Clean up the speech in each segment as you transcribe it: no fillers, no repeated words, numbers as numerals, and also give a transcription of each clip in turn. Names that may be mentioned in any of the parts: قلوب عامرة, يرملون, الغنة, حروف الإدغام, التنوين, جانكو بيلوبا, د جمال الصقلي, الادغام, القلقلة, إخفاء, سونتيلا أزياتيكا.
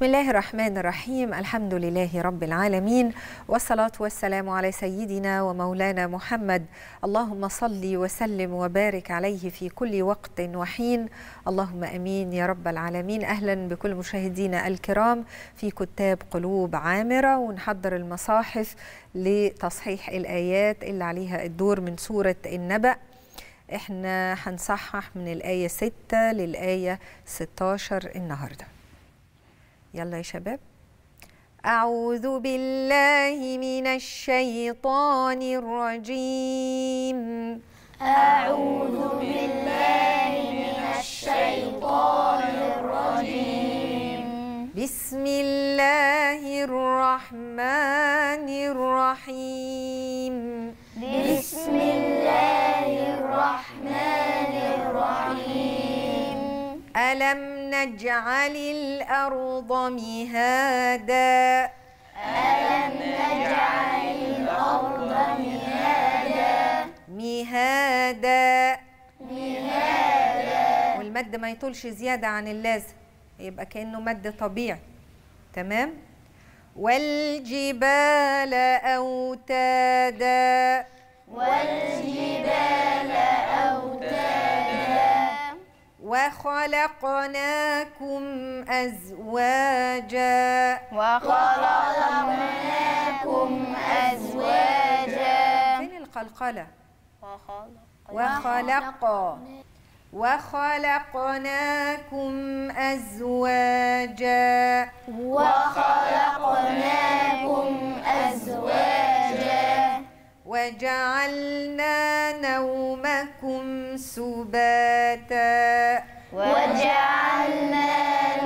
بسم الله الرحمن الرحيم. الحمد لله رب العالمين، والصلاة والسلام على سيدنا ومولانا محمد. اللهم صل وسلم وبارك عليه في كل وقت وحين، اللهم أمين يا رب العالمين. أهلا بكل مشاهدينا الكرام في كتاب قلوب عامرة، ونحضر المصاحف لتصحيح الآيات اللي عليها الدور من سورة النبأ. احنا هنصحح من الآية 6 للآية 16 النهارده. يلا يا شباب. أعوذ بالله من الشيطان الرجيم. أعوذ بالله من الشيطان الرجيم. بسم الله الرحمن الرحيم. بسم الله الرحمن الرحيم. ألم نجعل الأرض مهادا. ألم نجعل الأرض مهادا. مهادا مهادا، والمد ما يطولش زيادة عن اللازم، يبقى كأنه مد طبيعي. تمام. والجبال أوتادا. والجبال أوتادا. وخلقناكم أزواجا. وخلقناكم أزواجا. فين القلقلة؟ وخلقناكم أزواجا. وخلقناكم أزواجا. وجعلنا نومكم سباتا. وجعلنا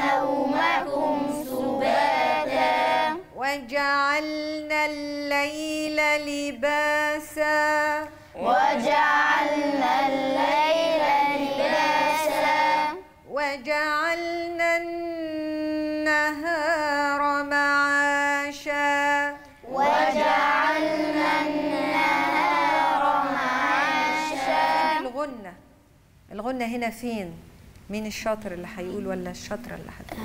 نومكم سباتا. وجعلنا الليل لباسا. وجعلنا الليل لباسا. وجعلنا النهار معاشا. وجعلنا النهار معاشا. الغنة هنا فين؟ مين الشاطر اللي هيقول ولا الشاطرة اللي هتقول؟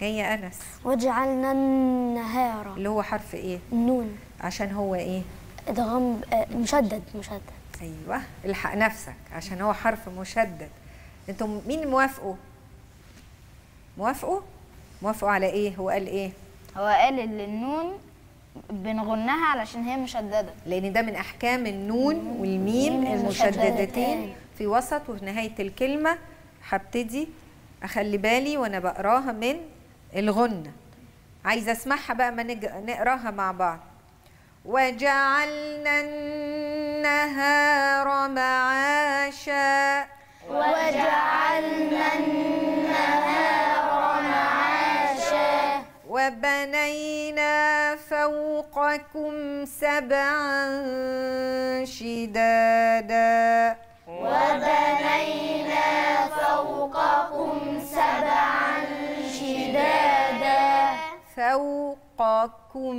هي أنس. وجعلنا النهار اللي هو حرف إيه؟ النون، عشان هو إيه؟ إدغام مشدد. أيوه، الحق نفسك عشان هو حرف مشدد. أنتم مين موافقوا؟ موافقوا على إيه؟ هو قال إيه؟ هو قال إن النون بنغنها علشان هي مشددة، لأن ده من أحكام النون والميم المشددتين في وسط ونهاية الكلمة. هبتدي أخلي بالي وأنا بقراها من الغنة، عايزة أسمعها بقى ما نقراها مع بعض. وجعلنا النهار معاشا. وجعلنا النهار معاشا. وبنينا فوقكم سبعا شدادا. وبنينا فوقكم سبعا شدادا. فوقكم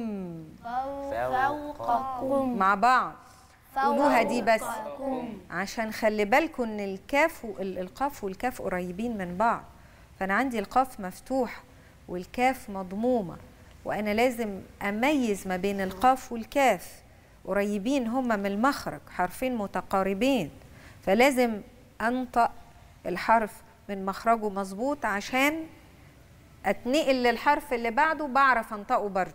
مع بعض، قولوها دي بس عشان خلي بالكم ان القاف والكاف قريبين من بعض، فانا عندي القاف مفتوح والكاف مضمومه، وانا لازم اميز ما بين القاف والكاف، قريبين هما من المخرج، حرفين متقاربين، فلازم انطق الحرف من مخرجه مظبوط عشان اتنقل للحرف اللي بعده بعرف انطقه برضه.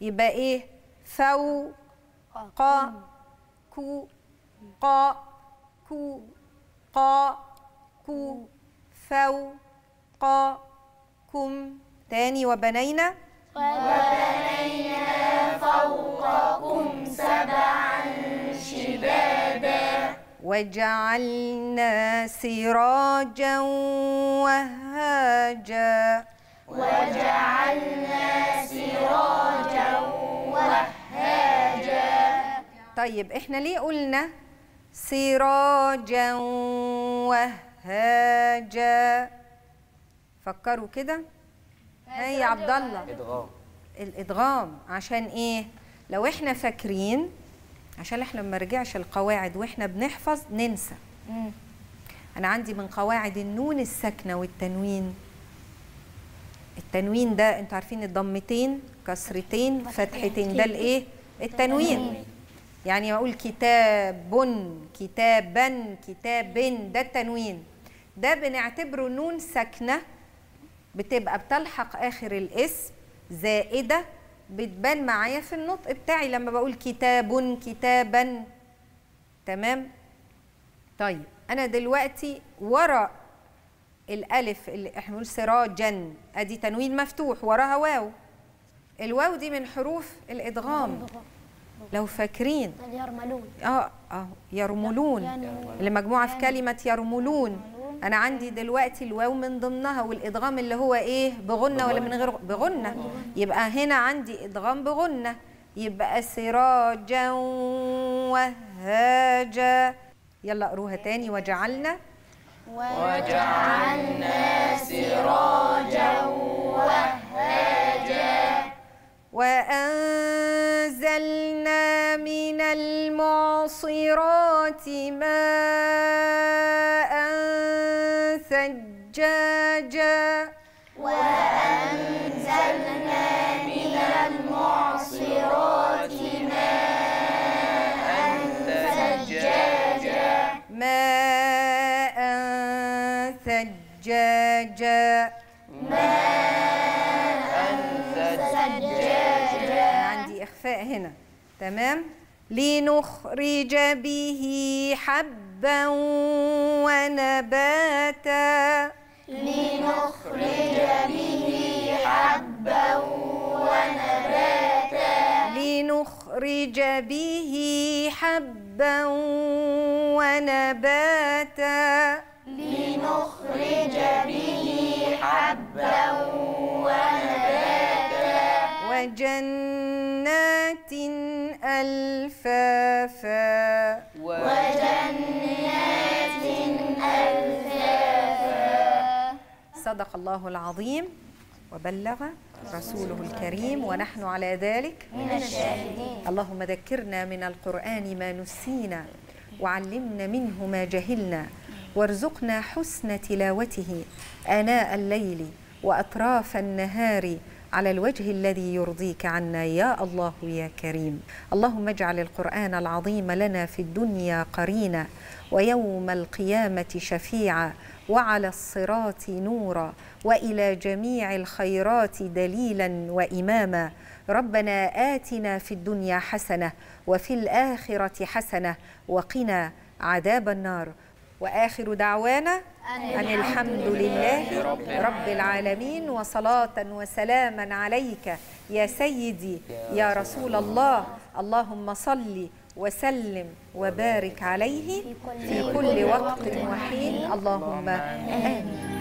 يبقى ايه؟ فو قا كو قا كو قا كو فو قا كم. تاني. وبنينا فوقكم سبعا شدادا. وجعلنا سراجا وهاجا. وجعلنا سراجا وهاجا. طيب احنا ليه قلنا سراجا وهاجا؟ فكروا كده. هي عبد الله الادغام عشان ايه؟ لو احنا فاكرين، عشان احنا ما نرجعش القواعد واحنا بنحفظ ننسى. انا عندي من قواعد النون الساكنه والتنوين، التنوين ده انتوا عارفين الضمتين كسرتين فتحتين ده الايه؟ التنوين. يعني اقول كتاب كتابا كتابين ده التنوين. ده بنعتبره نون ساكنه بتبقى بتلحق اخر الاسم زائده بتبان معايا في النطق بتاعي لما بقول كتاب كتابا. تمام؟ طيب انا دلوقتي ورا الالف اللي احنا بنقول سراجا ادي تنوين مفتوح وراها واو. الواو دي من حروف الادغام لو فاكرين. يرملون يرملون اللي مجموعه في كلمه يرملون. انا عندي دلوقتي الواو من ضمنها والادغام اللي هو ايه؟ بغنه ولا من غير بغنه؟ يبقى هنا عندي ادغام بغنه يبقى سراجا وهاجا. يلا اقروها تاني. وجعلنا سراجا وهاجا وأنزلنا من المعصرات ماء ثجاجا عندي إخفاء هنا. تمام؟ لنخرج به حبا ونباتا لنخرج به حبا ونباتا لنخرج به حبا ونباتا وجنات ألفافا صدق الله العظيم وبلغ رسوله الكريم ونحن على ذلك من الشاهدين. اللهم ذكرنا من القرآن ما نسينا وعلمنا منه ما جهلنا وارزقنا حسن تلاوته آناء الليل وأطراف النهار على الوجه الذي يرضيك عنا يا الله يا كريم. اللهم اجعل القرآن العظيم لنا في الدنيا قرينا ويوم القيامة شفيعا وعلى الصراط نورا وإلى جميع الخيرات دليلا وإماما. ربنا آتنا في الدنيا حسنة وفي الآخرة حسنة وقنا عذاب النار. وآخر دعوانا أن الحمد لله رب العالمين. وصلاة وسلاما عليك يا سيدي يا رسول الله اللهم صل وسلم وبارك عليه في كل وقت وحين. اللهم آمين.